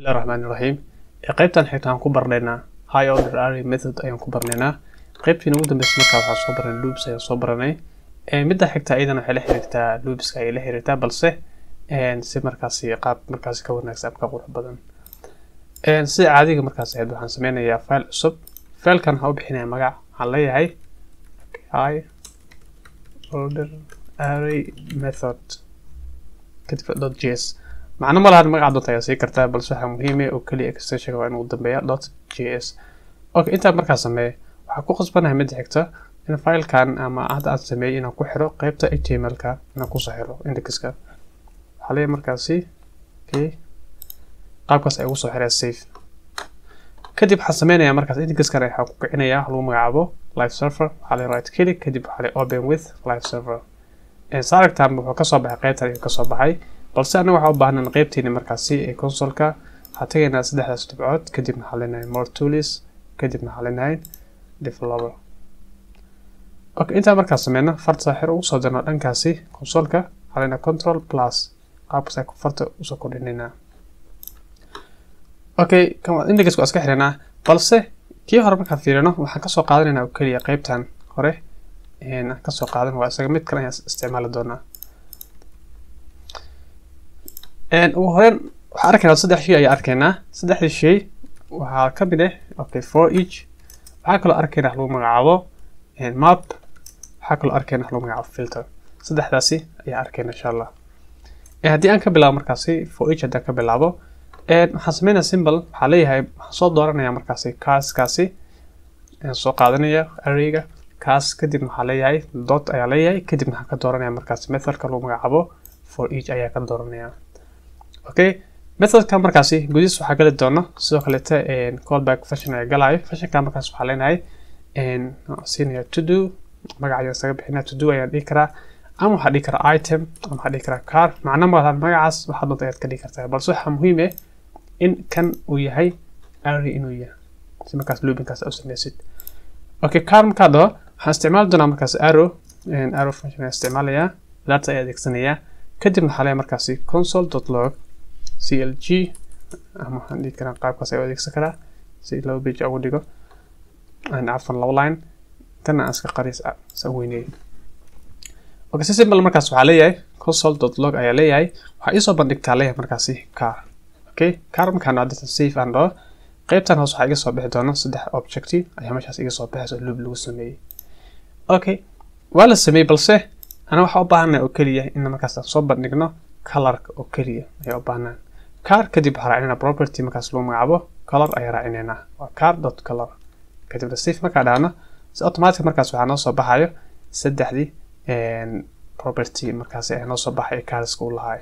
بسم الله الرحمن الرحيم. قيبتان حيتان كبرنا high order array method أيام كبرنا قيبتي نودن بس مكافح صبرنا loops أي صبرنا مدة حكتا أيضا وحلي حريتا loops كأي لحي حريتا بلسه نسيب مركزي قاب مركزي كورنا كسب كقول حبضن نسيب عادي مركزي عدو حنسمينا يا فال sub فال كان هو بحنا مجا عليه هاي high order array method كتف دوت js معنا مال هاد المقعد دوت أياسي كرتها بالصحة مهمة وكلي إكستريشن وين ودمبيا دوت js. أوكي أنت مركز سمي وحكو خصبنا همد حكتا إن فايل كان أما أحد أسمي إنه كحرو قيبته html كا إنه كوصحرو إندكس كا حاليا مركزي كي قابكس أيوه صحرة سيف كديب حسمينا يا مركز إندكس كا رايح حكو كأنه يا حلو مقعبه live server حاليا رايت كليك كديب حاليا open with live server. صارك تعمل وكسب حقيقة يكسب حي بس أنا وحب عن نقيبتي المركزي كونسول كا حتى الناس ده هستبعد كدي محلنا more tools كدي محلنا developer. أوكي أنت مركز منا فرط سحر وصدنا الأنكاسي كونسول كا علينا control plus عبس أكو فرط وسكونينا. أوكي كمان عندك سؤال كحرنا بس كيف هرب كثيرنا وحكسو قادرنا وكلي قيبتان خره هنا كسو قادم واسق ميد كان استعمال دونا ان وهرن حركه صدح شيء يا اركنا صدح الشيء وها كبده اوكي فور ايج حكل اركنا حلو مقعبو ان ماب حكل اركنا حلو مقعب فلتر صدح داسي يا اركنا ان شاء الله هدي ان كبلا مركاسي فور ايج هدا كبلابو ان حسمينا سيمبل عليها صوت دورنا يا مركاسي كاس كاسي ان سو قادنيا اريغا كاس كديب محلياي دوت أيالياي كديب نحكي دورنا مركز مثل كلو مجابو for each أيها كدورنا. أوكي مثل كم مركزي جزء حاجة للدورنا سواء خلته إن callback فشنا يجلاي فشنا كم مركز محلياي إن senior to do مجاعي يستجيب هنا to do يعني يكره أم حد يكره item أم حد يكره car معنا مثلا مجاعس وحد نطيت كدي كرتها بس هو مهمة إن كان وياي أري إنه وياه سمع كاس لوب كاس أو سميسيد. أوكي كارم كده هنستعمل دونا مركز arrow and arrow function هنستعملها داتا يا دكسنية كدي نحلها مركزي console.log clg أهم هندي كنا قاب كاس يا دكسكرا لو بيج أول دقة أنا عارف لو لاين تنا أسك قريس سويني. أوكي سيسمى المركز عليه console.log عليه وحيصير بدك عليه مركزي كار. أوكي كارم كان عادة سيف عنده قيبتان هو صحيح صباح دونا صدح objective أيها مش هسيجي صباح اللوب لو سمي. أوكي ولا سمي بلسه أنا وحابة عنا أوكلية إنما كاست صباح نجنا color أوكلية يا أبانا كار كدي بحرعنا property مكاسلو معبه color أي رعنا وكار dot color كدي بسيف مكعدنا automatic مركز وحنا صباح هاي صدح دي and property مركز إحنا صباح كار سكول هاي.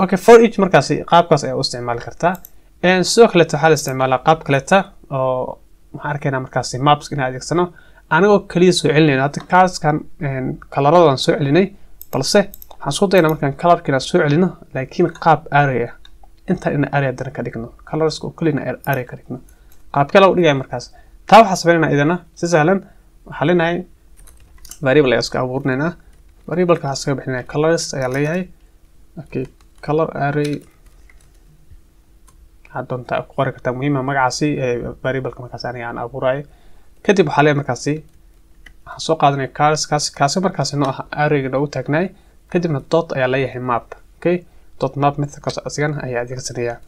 أوكي for each مركز قاب كاس أي استعمال كرتا إن سوق لتحال استعمال قاب كلته أو معركنا مركزي مابس كنا هذيك السنة أنا قلت كلي سوعلني هذا كارس كان إن كلارضا سوعلني بلسه حنصوت أنا ممكن كلار كنا سوعلنا لكن قاب أريه أنت إن أريه درنا كديكنا كلارس كلنا أريه كديكنا قاب كلا ورجع مركز تابع حسبنا إذانا سهلا حلنا هاي variable يسكع ورننا variable كحسب بحنا كلارس عليه هاي أوكي كلار أريه هادون تا قرار كرتا مهمة مقعسي variable كمكاساني عن أبوراي كتب حاليا مركزي سوق عدني كارس كاسي مركزي نوع أريق لو تاكناي كتبنا دوت أي عليه ماب اوكي دوت ماب مثل كاس أسيان أي عديك سنية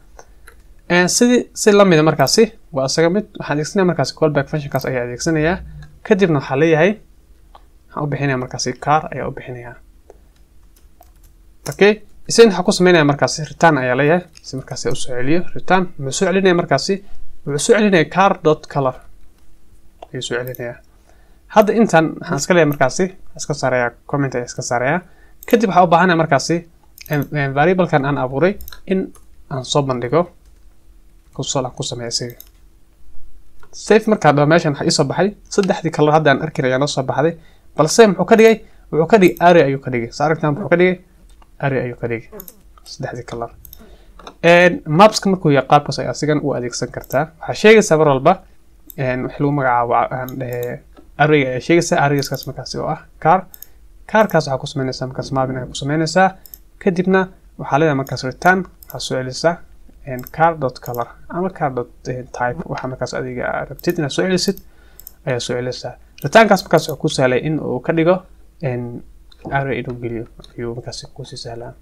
سيدي لما إذا مركزي وأسيقامت حديك سنية مركزي callback function كاس أي عديك سنية كتبنا حاليا هاي أو بحينيا مركزي كار أي أو بحينيا اوكي إذن حكوا سمينا مركزي ريتان أياليه سي مركزي أسعليه ريتان مسعليني مركزي وسعليني كار دوت كلر يسعليني هذا إنتان هنسكلي مركزي هسكساريا كومنت هسكساريا كتب حاو بحانا مركزي إن فاريبل كان أن أبوري إن أنصبن لكو كسول أنكو سمينا سيف سيف مركز ماشان حيصب بحي صدح دي كلر هذا أن أركي ريان أصب بحدي بلسيم حكدي وحكدي أري أيو كدي ساركتان حكدي أري أيو كديك صدح ذي كلر إن مابس كمركو يقاب كسا يأسيقان وأديك سنكرتا وحشيغي سابر البا إن حلو مقع وعن أري أشيغي سا أري يسكاس مكاسي وآه كار كاسو حاكو سمينيسا مكاس مابين حاكو سمينيسا كدبنا وحالينا مكاس ريتان حاسو إليسا car.color ama car.type waxa markaas adiga rabtid inaad soo celisid ayaa soo celisaa ritaankaas markaas ku sahlay in uu ka dhigo array inuu geliyo iyo markaas ku sii sahlaan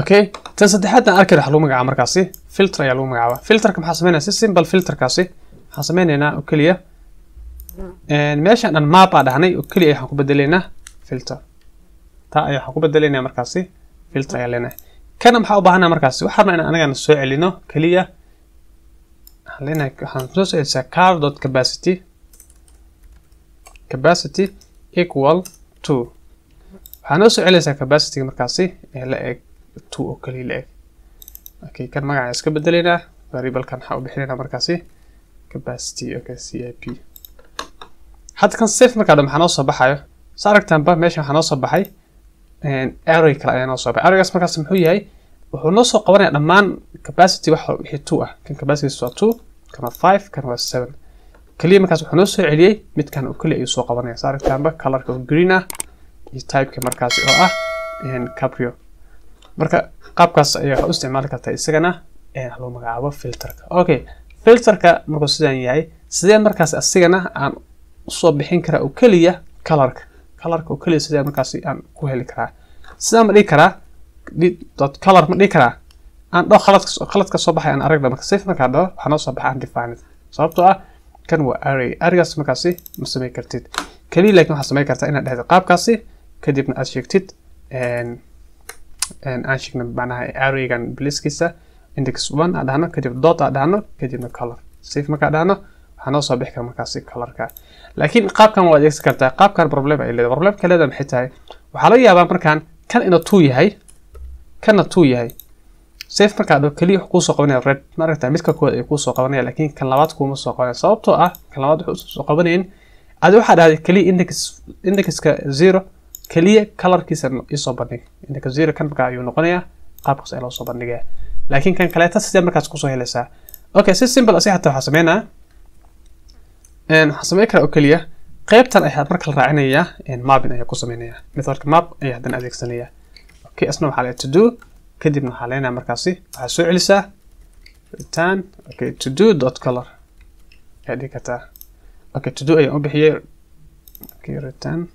okay tan saddexaadna arkin waxa lagu magacaabaa markaas filter ayaa lagu magacaabaa filterka maxaa sameynaa si simple filterkaasi waxaan sameynaynaa oo kaliya meeshaan aan map aan dhahnay oo kaliya waxaan ku bedelaynaa filter ta ayaa waxaan ku bedelaynaa markaas filter ayaa leenahay kana maxaa u baahanaa markaas waxaan inaan anaga soo celino kaliya halina waxaan soo celisaa car.capacity equal to waxaan soo celisaa capacity markaas la eeg 2 oo kaliya la eeg okay kan magaca iska bedelaynaa variable kan waxa u bixinaynaa markaas capacity okay CIP حتى كان سيف ما كان محناص صباحه صارك تنبه ماشي محناص صباحي array كلا يعني صباح array اسمه كان سمحوي هاي وحنص قوانين لما capacity واحد يحتوه كان capacity يسوى 2 كان 5 كان 7 كلية ما كان حنص عليه مت كان كل يسوى قوانين صارك تنبه color كان green type كمركزي هو cabrio مركز قاب كاس يا استعمال كتاي سجنه هلو مجاوب filter أوكي filter كمركز يعني هاي سدين مركز السجنه عن صوب بحين كرا وكلية كلرك وكلية سدى مكاسي عن كوهلي كرا سدى مري كرا دي دوت كلر مري كرا عن دو خلط كصباحي عن أرقب مكسيف مكادو حنصبح عن ديفايند صابتو كان هو أري أريس مكاسي مسمي كرتيد كلي لكن حسمي كرتا إن هذا قاب كاسي كديب نأشيكتيد and أشيكنا بمعنى أري كان بليس كيسة index 1 عدهانو كديب دوت عدهانو كديبنا كلر سيف مكادهانو حنصبح كمكاسي كلرك لكن قاب كان واجد سكرتها قاب كان بروبلم إلا بروبلم كلا ده محتاج وحاليا بامر كان إنه توي هاي كان توي هاي سيف مركادو كلي حقوص قوانين رد مرة تعمل كقوة حقوص قوانين لكن كلمات قومص قوانين صوب طاقة كلمات حقوص قوانين عدو حد هذا كلي إندكس كزيرو كلي كلر كيسن يصابني إندكس زيرو كان بقى ينقنية قاب قص إلا صابني لكن كان كلا تسدي مركز قوسه لسه أوكي سيستم بالأسيح حتى حسمينا إن حسب أكره أكلية قيبتنا أي حد مركل رعينية إن ما بين أي قصة منية مثل كماب أي حد أديك سنية أوكي أسمع حاليا to do كدي من حالينا مركزي حسوي لسه تان أوكي to do dot color هذه كتا أوكي to do أي أم بحير أوكي رتان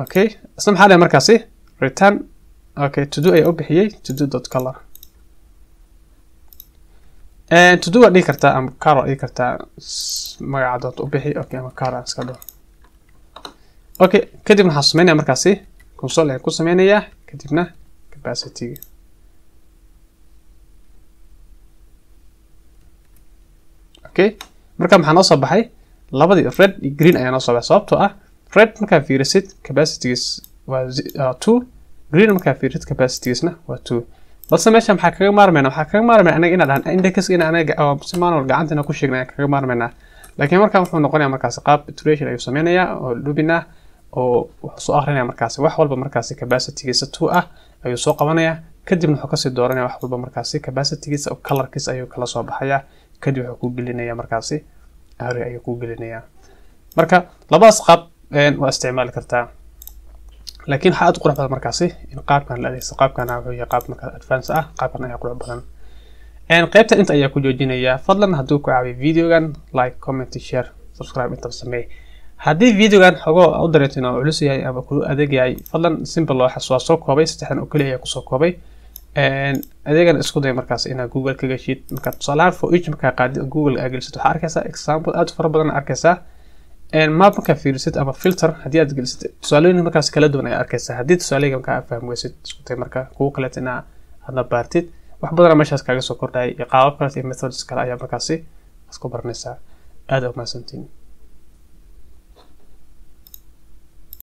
أوكي أسمع حاليا مركزي رتان أوكي to do أي أم بحير to do dot color and to do ذكرتها أم كارا ذكرتها ما عادت أبيه أوكي أم كارا سكده أوكي كده بنحسمين يا مركزي كونسول يعني كونسمين يا كتبنا capacity أوكي مركب حنصب بحي لابد red green أي نصب صاب توقع red مركب في رصيد capacities و 2 green مركب في رصيد capacities نه و 2 بس ماشي محقق مارمن أنا جينا ده إندكس جينا أنا أو سمعنا ورجعنا أنا كل شيء جينا محقق مارمن لكن مركب مثلاً نقولنا مركز قاب تريشة أو سمعنا يا أو لبنا أو سوق آخرنا مركز وحول بمركز كباسة تجلس توقع أو سوق قمنا كدي من حقص الدورنا وحول بمركز كباسة تجلس أو كلر كيس أو كلا صباحية كدي حقوق لنا يا مركزي أري أي حقوق لنا يا مركب لباس قاب واستعمال كرتها لكن حاط قرب هذا مركزي إن قاب كان الذي سقاب كان هي قاب مركز أدفانس قاب كان يقرب بدن إن قابته أنت أياك وجودينية فضلا هدوك عبي فيديو كان لايك كومنت شير سبسكرايب أنت بسميه هذه فيديو كان حقوق أقدرت إنه أولسي هاي أبغى كل أدق هاي فضلا سيمبل الله حسوا سوق كوبي استحنا أكل هي كسوق كوبي إن أدق أنا أسكت مركز إن جوجل كجشيت مكتوب صلاة فويج مكاد جوجل أجل ستحركسه إكسامبل أدفر بدن أركسه إن ما بكا في رسيت أما فلتر هدي أتجلست سؤالين هما كاس كلا دون أركزها هدي السؤالين كم كأفهم ويسد سكوتي مركا كوكلت أنا هذا بارتيد وحبضنا مش هسكاجس وكرداي يقاوب كرتي مثل سكلا أيام مركاسي أسكو برنسا هذا ما سنتين.